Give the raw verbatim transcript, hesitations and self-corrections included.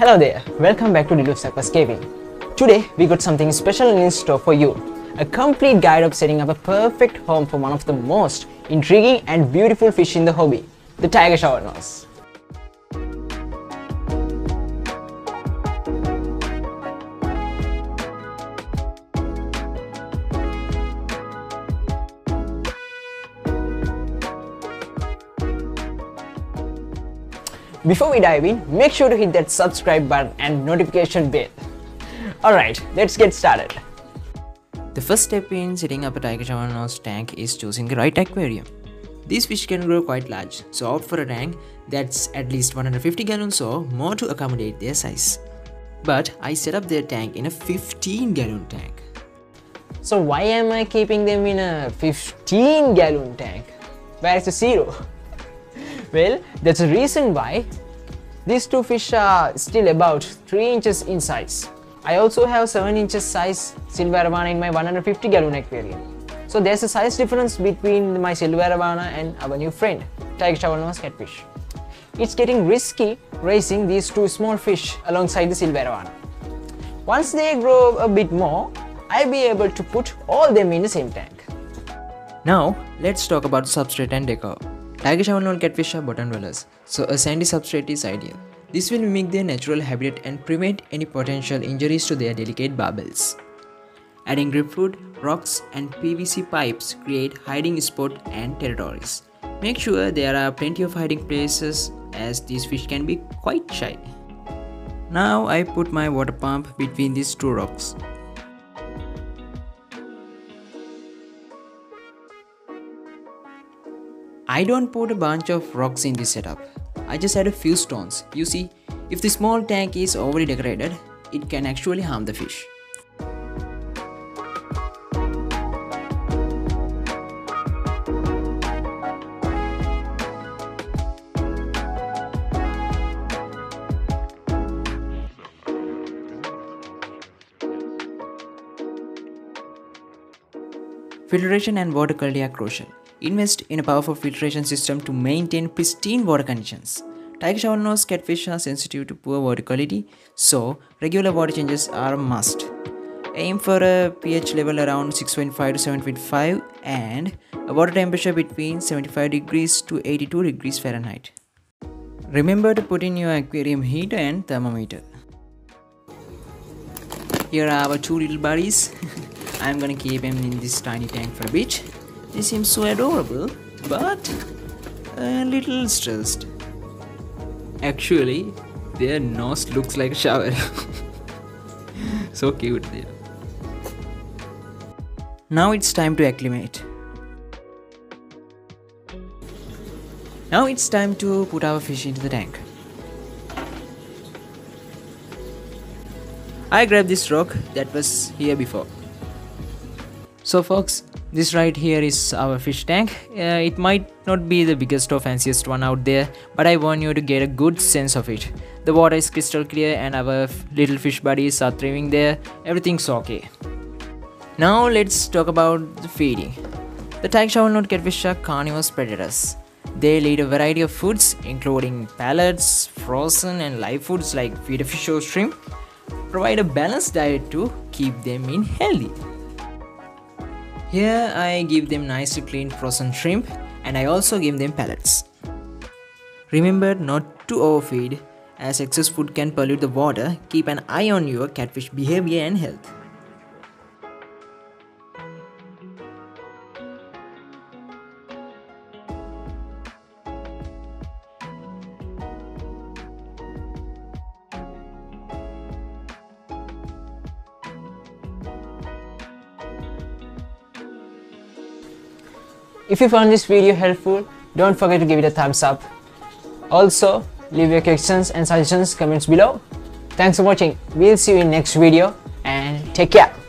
Hello there, welcome back to Deep Dive Aquatics. Today we got something special in store for you. A complete guide of setting up a perfect home for one of the most intriguing and beautiful fish in the hobby, the tiger shovelnose. Before we dive in, make sure to hit that subscribe button and notification bell. Alright, let's get started. The first step in setting up a tiger shovelnose tank is choosing the right aquarium. These fish can grow quite large, so opt for a tank that's at least one hundred fifty gallons or more to accommodate their size. But I set up their tank in a fifteen gallon tank. So why am I keeping them in a fifteen gallon tank? Where is the zero? Well, that's a reason why these two fish are still about three inches in size. I also have seven inches size silver arowana in my one hundred fifty gallon aquarium. So there's a size difference between my silver arowana and our new friend, tiger shovelnose catfish. It's getting risky raising these two small fish alongside the silver arowana. Once they grow a bit more, I'll be able to put all them in the same tank. Now, let's talk about substrate and decor. Tiger shovelnose catfish are bottom dwellers, so a sandy substrate is ideal. This will mimic their natural habitat and prevent any potential injuries to their delicate barbels. Adding driftwood, rocks and P V C pipes create hiding spots and territories. Make sure there are plenty of hiding places as these fish can be quite shy. Now I put my water pump between these two rocks. I don't put a bunch of rocks in this setup, I just add a few stones. You see, if the small tank is overly decorated, it can actually harm the fish. Filtration and water quality are crucial. Invest in a powerful filtration system to maintain pristine water conditions. Tiger shovelnose catfish are sensitive to poor water quality, so regular water changes are a must. Aim for a pH level around six point five to seven point five and a water temperature between seventy-five degrees to eighty-two degrees Fahrenheit. Remember to put in your aquarium heater and thermometer. Here are our two little buddies. I'm gonna keep them in this tiny tank for a bit. They seem so adorable, but a little stressed. Actually, their nose looks like a shower. So cute they are. Now it's time to acclimate. Now it's time to put our fish into the tank. I grabbed this rock that was here before. So folks, this right here is our fish tank. Uh, it might not be the biggest or fanciest one out there, but I want you to get a good sense of it. The water is crystal clear and our little fish buddies are thriving there. Everything's okay. Now let's talk about the feeding. The tiger shovelnose catfish are carnivorous predators. They eat a variety of foods including pellets, frozen and live foods like feeder fish or shrimp. Provide a balanced diet to keep them in healthy. Here I give them nicely cleaned frozen shrimp and I also give them pellets. Remember not to overfeed as excess food can pollute the water. Keep an eye on your catfish behavior and health. If you found this video helpful, don't forget to give it a thumbs up. Also, leave your questions and suggestions comments below. Thanks for watching. We'll see you in next video and take care.